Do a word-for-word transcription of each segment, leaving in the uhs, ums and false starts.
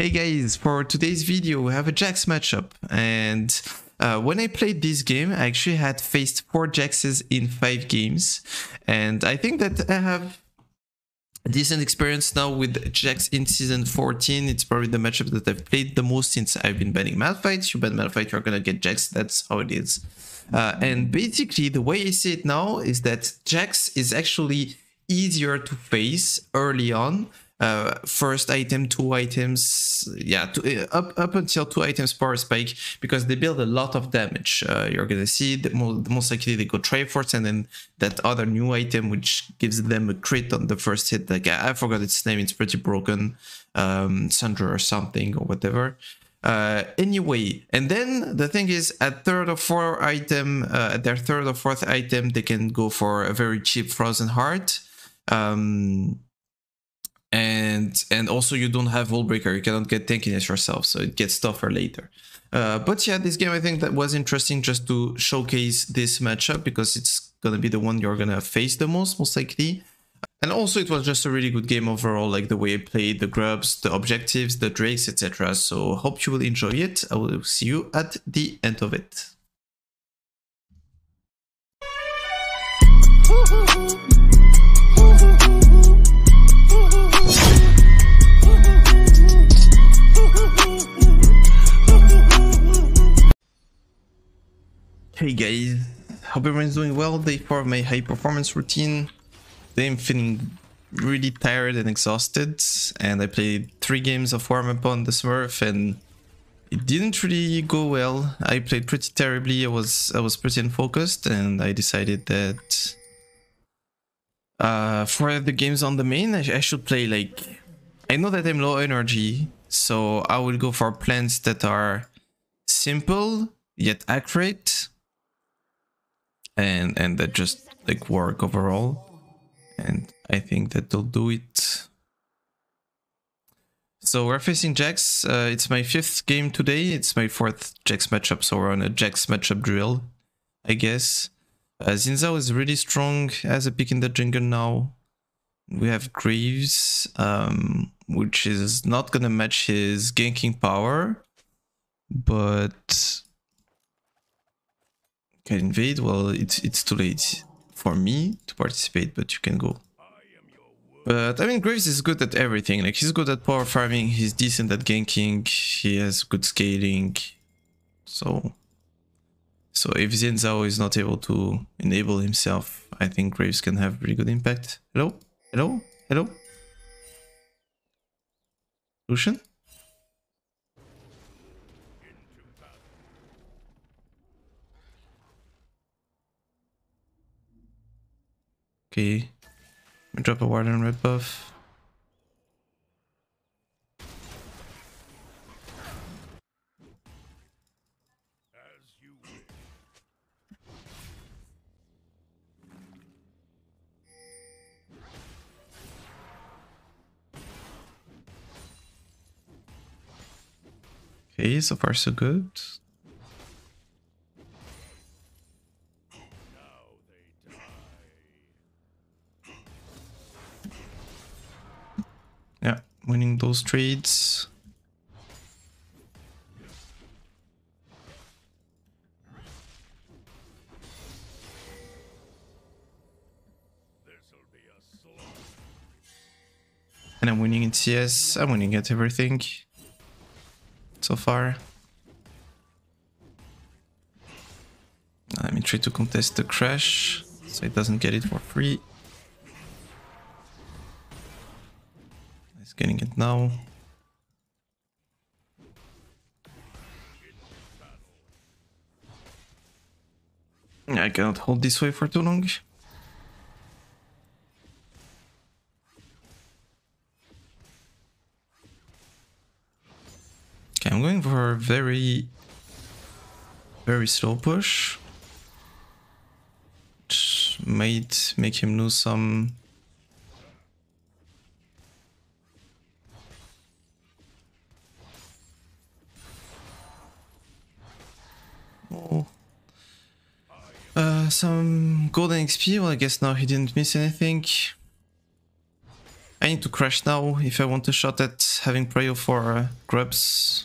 Hey guys, for today's video we have a JAX matchup, and uh, when I played this game I actually had faced four JAXes in five games, and I think that I have decent experience now with JAX in season fourteen. It's probably the matchup that I've played the most since I've been banning Malphite. You ban Malphite, you're gonna get JAX, that's how it is. Uh, and basically the way I see it now is that JAX is actually easier to face early on. Uh, first item, two items, yeah, two, uh, up up until two items power spike, because they build a lot of damage. Uh, you're gonna see the mo most likely they go Triforce, and then that other new item which gives them a crit on the first hit. Like I, I forgot its name; it's pretty broken, um, Sundra or something or whatever. Uh, anyway, and then the thing is, at third or fourth item, uh, at their third or fourth item, they can go for a very cheap Frozen Heart. Um, and and also you don't have Volt Breaker, you cannot get tankiness yourself, so it gets tougher later. Uh, but yeah, this game I think that was interesting just to showcase this matchup, because it's gonna be the one you're gonna face the most, most likely. And also it was just a really good game overall, like the way I played, the grubs, the objectives, the drakes, et cetera. So hope you will enjoy it. I will see you at the end of it. Hey guys, hope everyone's doing well. Day four of my high performance routine. Today I'm feeling really tired and exhausted, and I played three games of warm-up on the Smurf and it didn't really go well. I played pretty terribly, I was I was pretty unfocused, and I decided that uh, for the games on the main I, I should play, like, I know that I'm low energy, so I will go for plans that are simple yet accurate. And, and that just like work overall, and I think that they'll do it. So we're facing JAX. Uh, it's my fifth game today. It's my fourth JAX matchup, so we're on a JAX matchup drill, I guess. Uh, Xin Zhao is really strong as a pick in the jungle now. We have Graves, um, which is not gonna match his ganking power, but can invade. Well, it's it's too late for me to participate, but you can go. But I mean, Graves is good at everything. Like, he's good at power farming, he's decent at ganking, he has good scaling. So so if Xin Zhao is not able to enable himself, I think Graves can have really good impact. Hello? Hello? Hello? Lucian? Okay, drop a warden red buff. As you will. Okay, so far so good. Winning those trades. And I'm winning in C S. I'm winning at everything so far. Let me try to contest the crash so it doesn't get it for free. Getting it now. I cannot hold this way for too long. Okay, I'm going for a very, very slow push, which might make him lose some. Uh, some golden X P. Well, I guess now he didn't miss anything. I need to crash now if I want a shot at Silas, having Prayo for uh, grubs.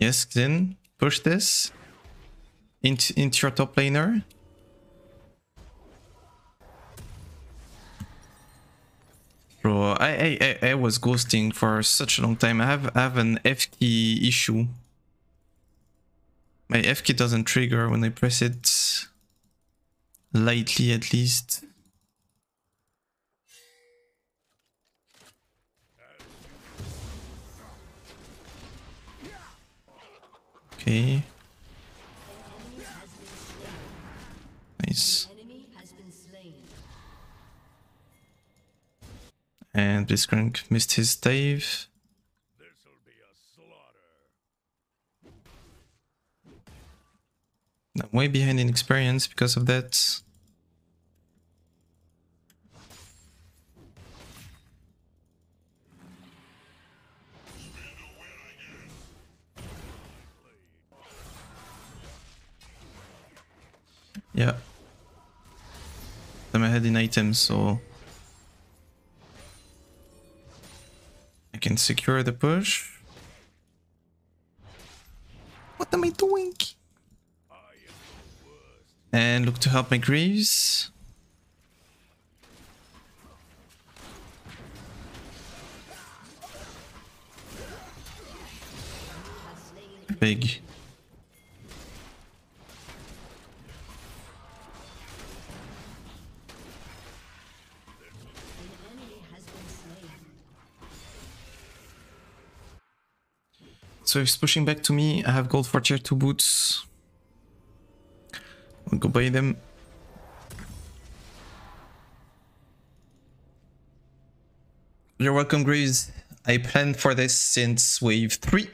Yes, Xin, push this into, into your top laner. Bro, I, I, I, I was ghosting for such a long time. I have, I have an F key issue. My F key doesn't trigger when I press it lightly, at least. Okay. Nice. And Blitzcrank missed his stave. I'm way behind in experience because of that. Yeah, I'm ahead in items, so I can secure the push. What am I doing? And look to help my Greaves. Big. So if it's pushing back to me, I have gold for tier two boots. I'll go buy them. You're welcome, Greaves. I planned for this since wave three.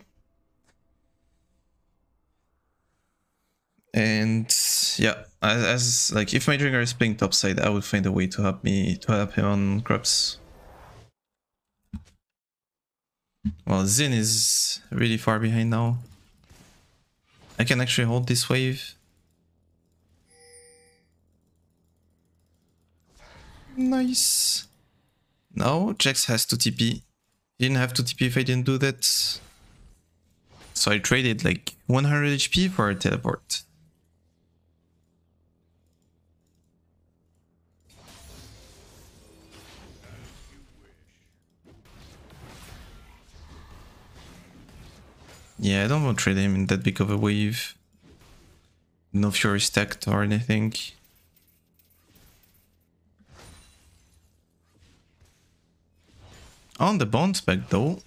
And yeah, as, as like if my Jungler is playing topside, I would find a way to help me to help him on grubs. Well, Xin is really far behind now. I can actually hold this wave. Nice. Now Jax has to T P. Didn't have to T P if I didn't do that. So I traded like one hundred H P for a teleport. Yeah, I don't want to trade him in that big of a wave. No Fury stacked or anything. On the bounce back though.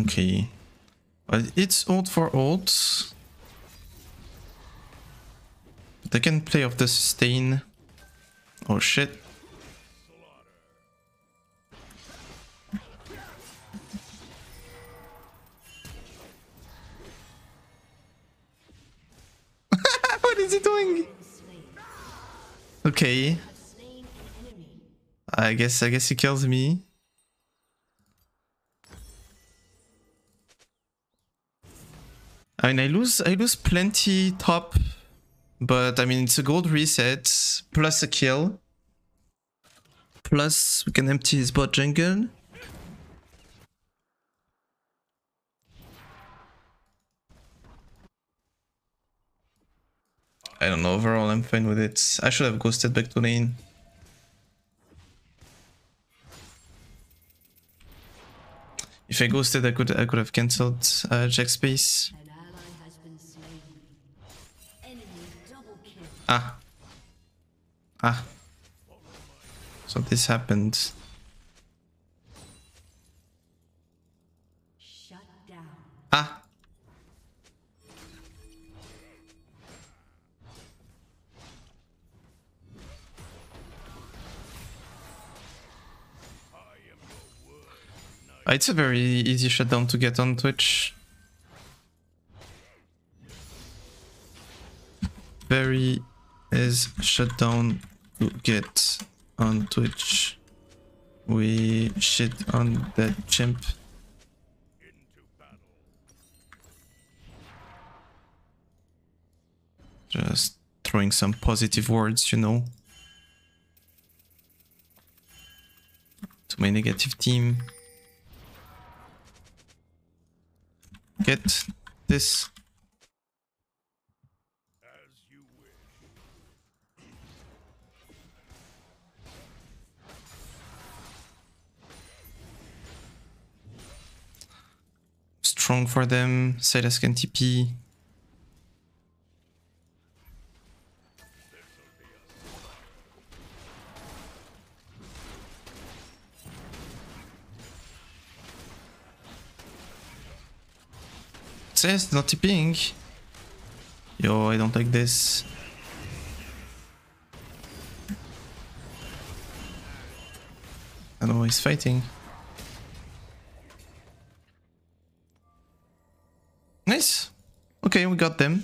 Okay, well, it's ult for ult, but I can play off the sustain. Oh shit. What is he doing? Okay. I guess, I guess he kills me. I mean, I lose, I lose plenty top, but I mean, it's a gold reset, plus a kill. Plus, we can empty his bot jungle. I don't know, overall I'm fine with it. I should have ghosted back to lane. If I ghosted, I could I could have cancelled uh, Jax space. Ah. Ah. So this happened. Ah. It's a very easy shutdown to get on Twitch. Very easy shutdown to get on Twitch. We shit on that chimp. Just throwing some positive words, you know. To my negative team. Get this. As you wish. Strong for them. Silas can T P. Says not tipping. Yo, I don't like this. I don't know, he's fighting. Nice. Okay, we got them.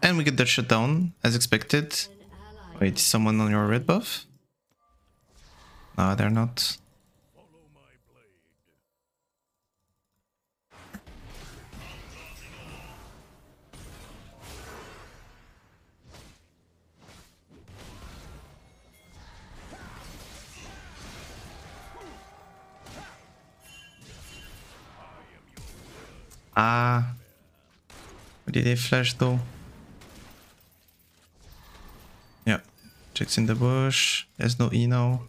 And we get that shutdown, as expected. Wait, is someone on your red buff? No, they're not. Ah, did they flash though? Yeah, checks in the bush. There's no E now.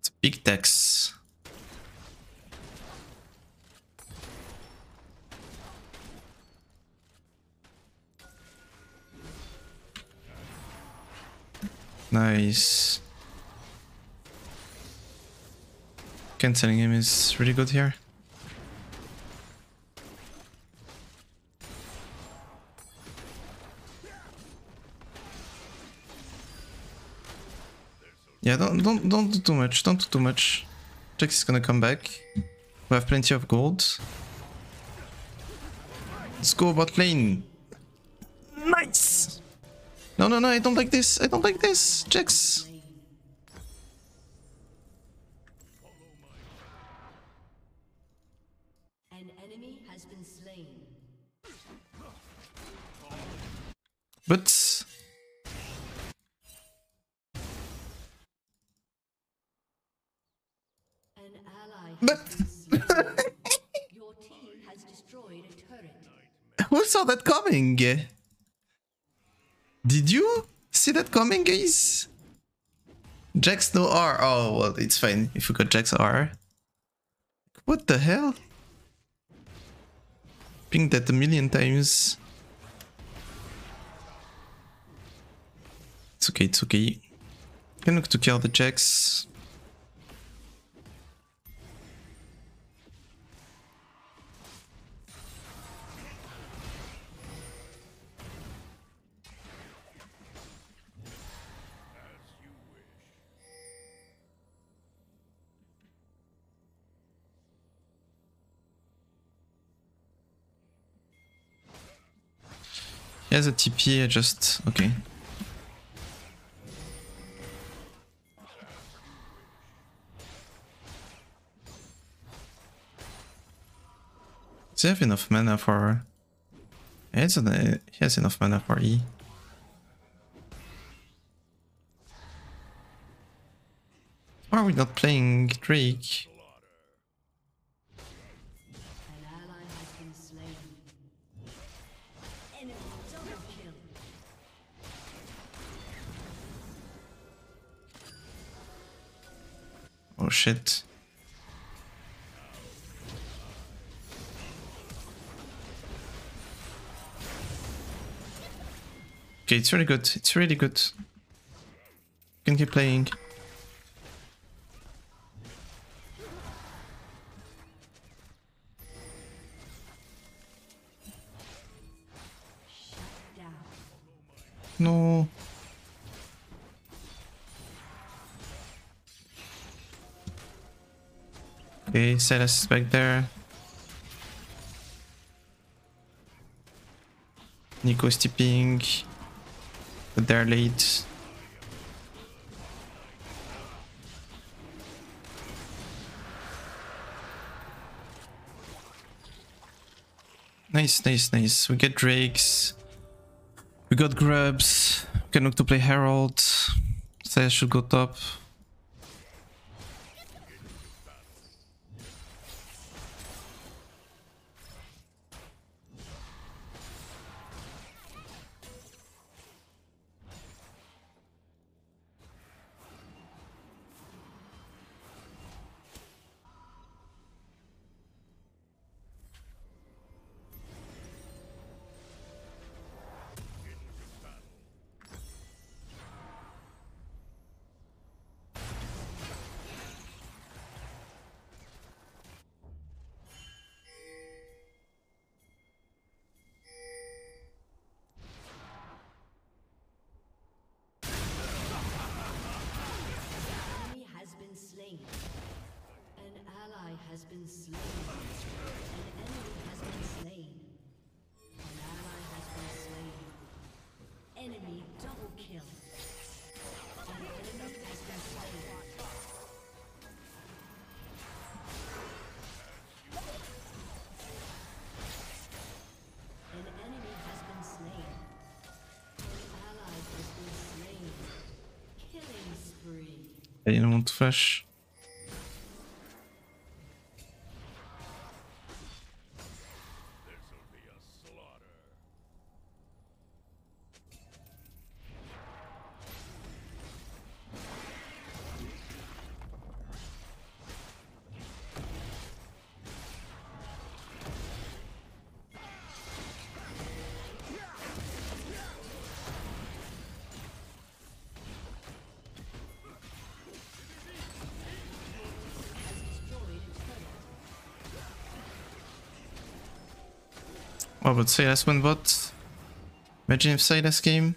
It's a big tax. Nice. Cancelling him is really good here. Yeah, don't don't don't do too much. Don't do too much. Jax is gonna come back. We have plenty of gold. Let's go bot lane. Nice. No, no, no, I don't like this. I don't like this. Jax. An enemy has been slain. But an ally but your team has destroyed a turret. Who saw that coming? Did you see that coming, guys? Jax no R. Oh, well, it's fine if we got Jax R. What the hell? Pinged that a million times. It's okay, it's okay. Can look to kill the Jax. He has a T P, I just... okay. Does he have enough mana for... He has, an... he has enough mana for E. Why are we not playing Drake? An ally has been Oh shit. Okay, it's really good. It's really good. You can keep playing. No. Okay, Silas is back there. Nico's tipping. But they're late. Nice, nice, nice. We get drakes. We got grubs. We can look to play Herald. Saya should go top. I didn't want to flash. Oh, but Silas went bot. Imagine if Silas came.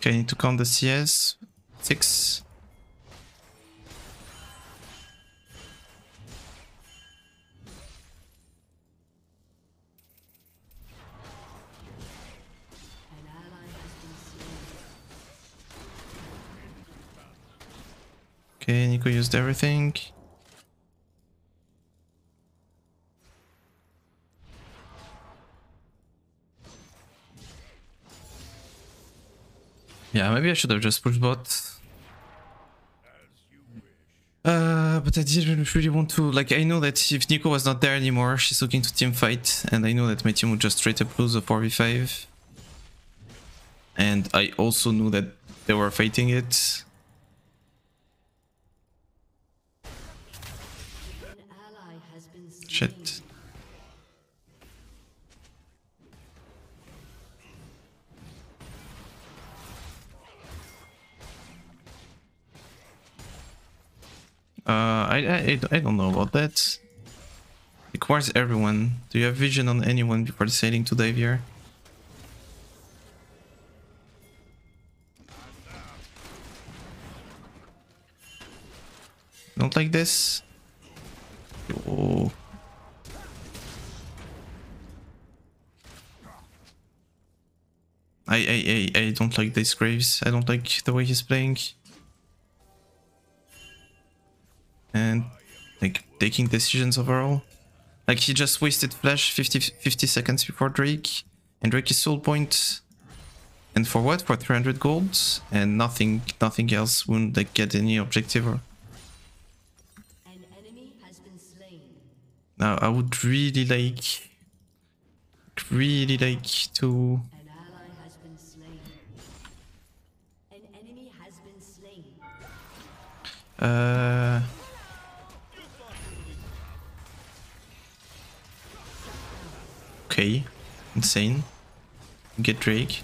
Okay, I need to count the C S. Six. Okay, Nico used everything. Yeah, maybe I should have just pushed bot. Uh, but I didn't really want to. Like, I know that if Nico was not there anymore, she's looking to teamfight. And I know that my team would just straight up lose a four v five. And I also knew that they were fighting it. Shit. Uh, I, I, I don't know about that. Requires everyone. Do you have vision on anyone before deciding to dive here? Don't like this? Oh. I, I, I, I don't like these Graves. I don't like the way he's playing. And like taking decisions overall. Like he just wasted flash fifty, fifty seconds before Drake. And Drake is soul point. And for what? For three hundred golds and nothing, nothing else. Wouldn't like get any objective? Or... An enemy has been slain. Now I would really like, really like to. An ally has been slain. An enemy has been slain. Uh. Okay, insane. Get Drake.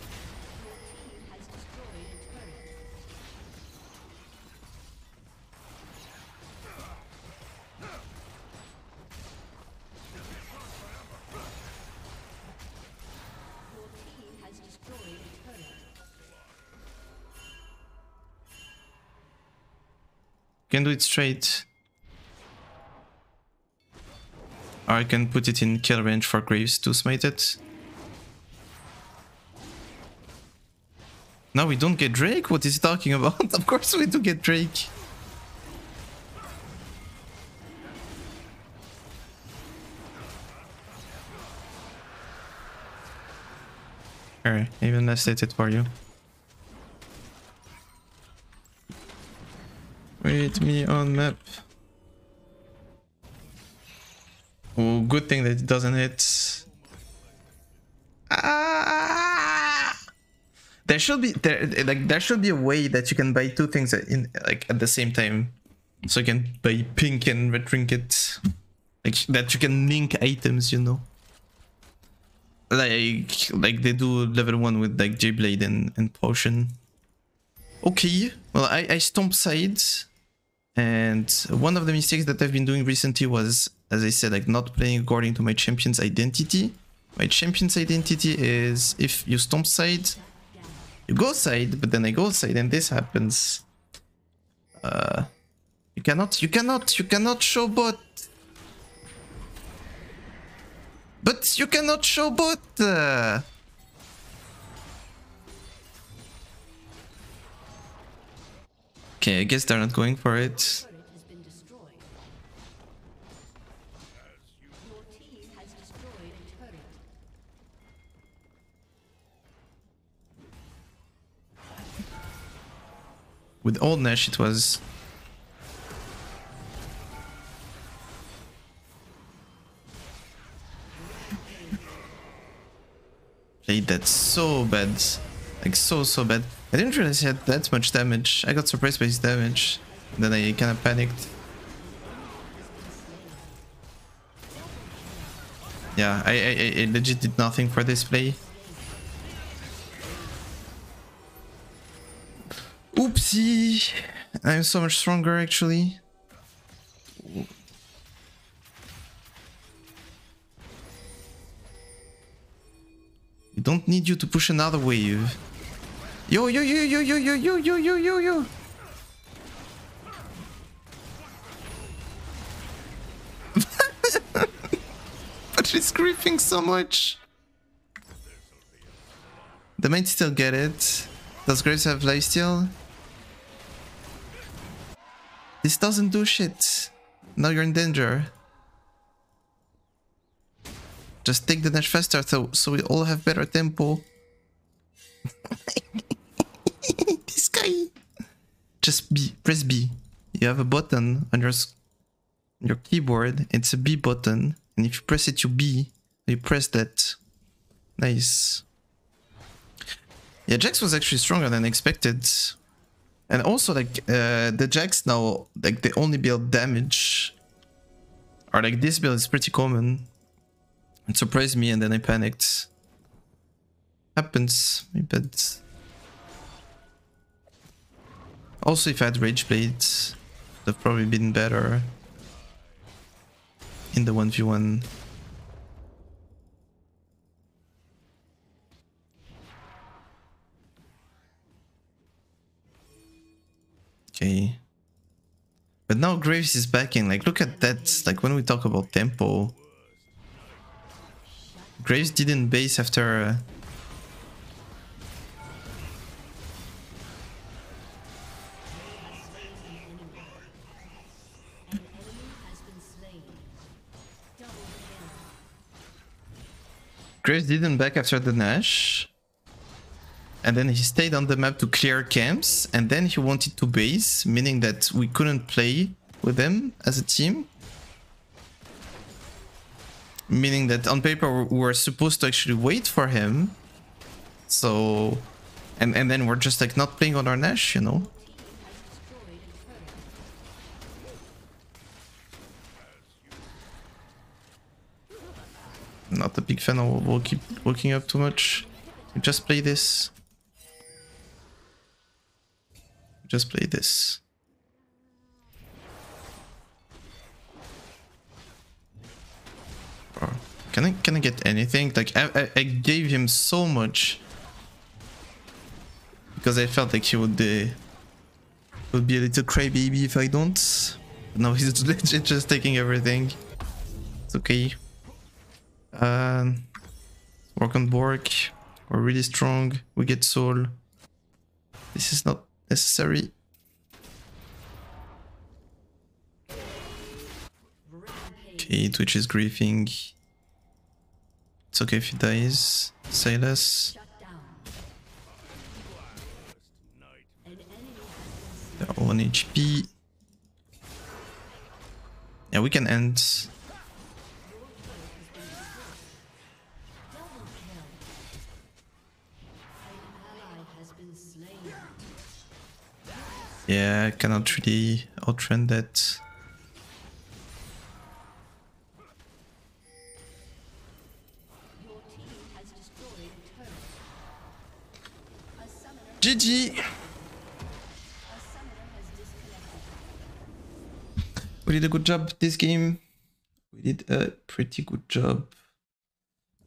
Can do it straight, or I can put it in kill range for Graves to smite it. Now we don't get Drake? What is he talking about? Of course we do get Drake. Alright, even less hit it for you. Wait me on map. Oh, good thing that it doesn't hit. Ah! There should be there like there should be a way that you can buy two things in like at the same time, so you can buy pink and red trinket, like that you can link items, you know. Like like they do level one with like J Blade and and potion. Okay, well I I stomp sides. And one of the mistakes that I've been doing recently was, as I said, like not playing according to my champion's identity. My champion's identity is if you stomp side, you go side, but then I go side and this happens. Uh, you cannot, you cannot, you cannot show bot. But you cannot show bot. Uh. Okay, I guess they're not going for it. With old Nash it was... Played that so bad. Like so, so bad. I didn't realize he had that much damage. I got surprised by his damage. Then I kinda panicked. Yeah, I, I, I legit did nothing for this play. Oopsie! I'm so much stronger actually. I don't need you to push another wave. Yo yo yo yo yo yo yo yo yo yo yo. But she's creeping so much. They might still get it. Does Graves have lifesteal? This doesn't do shit. Now you're in danger. Just take the dash faster so so we all have better tempo. This guy. Just B. Press B. You have a button on your your keyboard. It's a B button, and if you press it, you B. You press that. Nice. Yeah, Jax was actually stronger than expected, and also like uh, the Jax now like they only build damage, or like this build is pretty common. It surprised me, and then I panicked. Happens, I bet. Also, if I had Rage Blade, that'd probably been better in the one v one. Okay. But now Graves is backing. Like, look at that. Like, when we talk about tempo, Graves didn't base after. Uh, Graves didn't back after the Nash. and then he stayed on the map to clear camps, and then he wanted to base, meaning that we couldn't play with them as a team. Meaning that on paper we were supposed to actually wait for him. So, and, and then we're just like not playing on our Nash, you know? Not a big fan of we'll keep walking up too much. Just play this. Just play this. Oh, can I can I get anything? Like I, I I gave him so much because I felt like he would be would be a little crybaby if I don't. But now he's legit just taking everything. It's okay. Uh, work on Bork. We're really strong. We get soul. This is not necessary. Okay, Twitch is griefing. It's okay if he dies. Silas. They're on H P. Yeah, we can end. Yeah, I cannot really outrun that. G G! We did a good job this game. We did a pretty good job.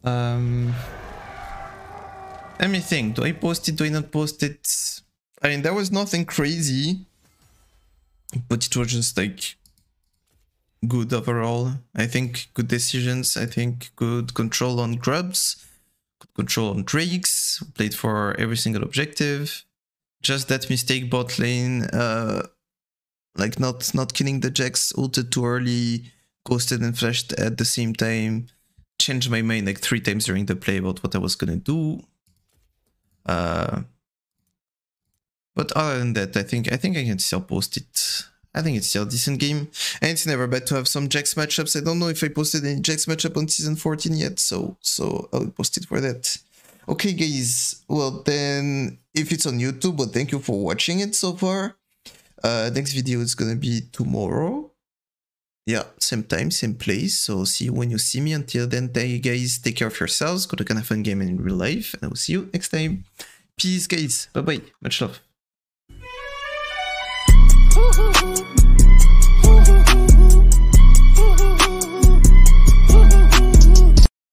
Um, let me think. Do I post it? Do I not post it? I mean, there was nothing crazy, but it was just like good overall. I think good decisions, I think good control on grubs, good control on drakes, played for every single objective. Just that mistake bot lane, uh, like not, not killing the Jax, ulted too early, ghosted and flashed at the same time, changed my mind like three times during the play about what I was gonna do. Uh... But other than that, I think I think I can still post it. I think it's still a decent game. And it's never bad to have some Jax matchups. I don't know if I posted any Jax matchup on season fourteen yet, so so I'll post it for that. Okay guys, well then, if it's on YouTube, well thank you for watching it so far. Uh, next video is gonna be tomorrow. Yeah, same time, same place, so see you when you see me. Until then, thank you guys, take care of yourselves, go to Kind of Fun Gaming in real life, and I will see you next time. Peace guys, bye bye, much love. Woohoo!